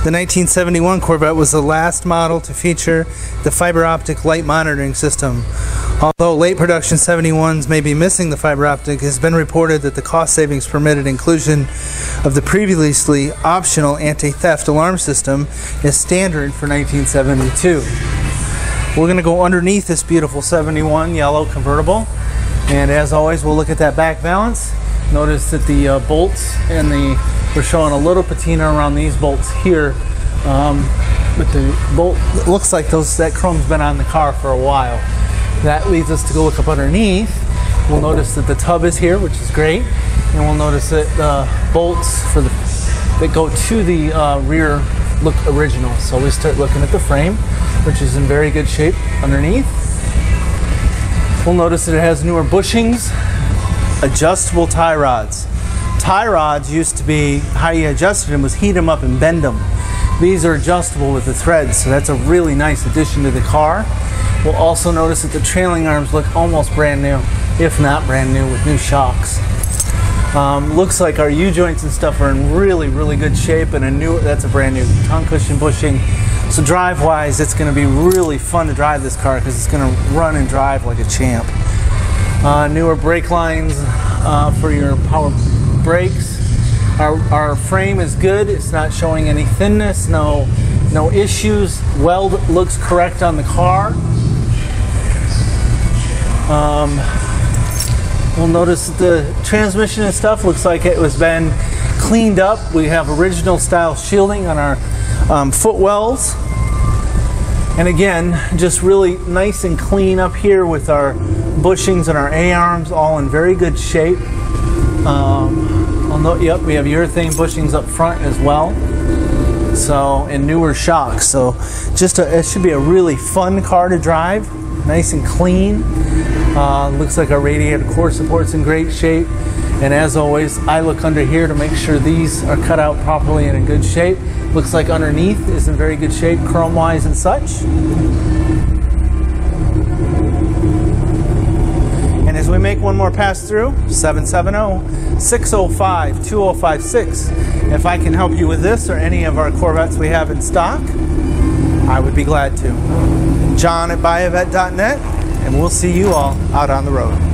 The 1971 Corvette was the last model to feature the fiber optic light monitoring system. Although late production 71s may be missing the fiber optic, it has been reported that the cost savings permitted inclusion of the previously optional anti-theft alarm system is standard for 1972. We're going to go underneath this beautiful 71 yellow convertible, and as always we'll look at that back balance. Notice that the bolts and we're showing a little patina around these bolts here, but the bolt, it looks like that chrome's been on the car for a while. That leads us to go look up underneath. We'll notice that the tub is here, which is great, and we'll notice that the bolts that go to the rear look original. So we start looking at the frame, which is in very good shape underneath. We'll notice that it has newer bushings. Adjustable tie rods. Tie rods used to be, how you adjusted them was heat them up and bend them. These are adjustable with the threads, so that's a really nice addition to the car. We'll also notice that the trailing arms look almost brand new, if not brand new, with new shocks. Looks like our U-joints and stuff are in really, really good shape, and that's a brand new tongue cushion bushing. So drive-wise, it's going to be really fun to drive this car because it's going to run and drive like a champ. Newer brake lines for your power brakes. Our frame is good. It's not showing any thinness, no issues. Weld looks correct on the car. We'll notice the transmission and stuff looks like it was been cleaned up. We have original style shielding on our foot wells. And again, just really nice and clean up here with our bushings and our A-arms, all in very good shape. Yep, we have urethane bushings up front as well, so, and newer shocks. So just it should be a really fun car to drive, nice and clean. Looks like our radiator core support's in great shape, and as always I look under here to make sure these are cut out properly and in good shape. Looks like underneath is in very good shape, chrome wise and such. We make one more pass through, 770-605-2056. If I can help you with this or any of our Corvettes we have in stock, I would be glad to. John at buyavette.net, and we'll see you all out on the road.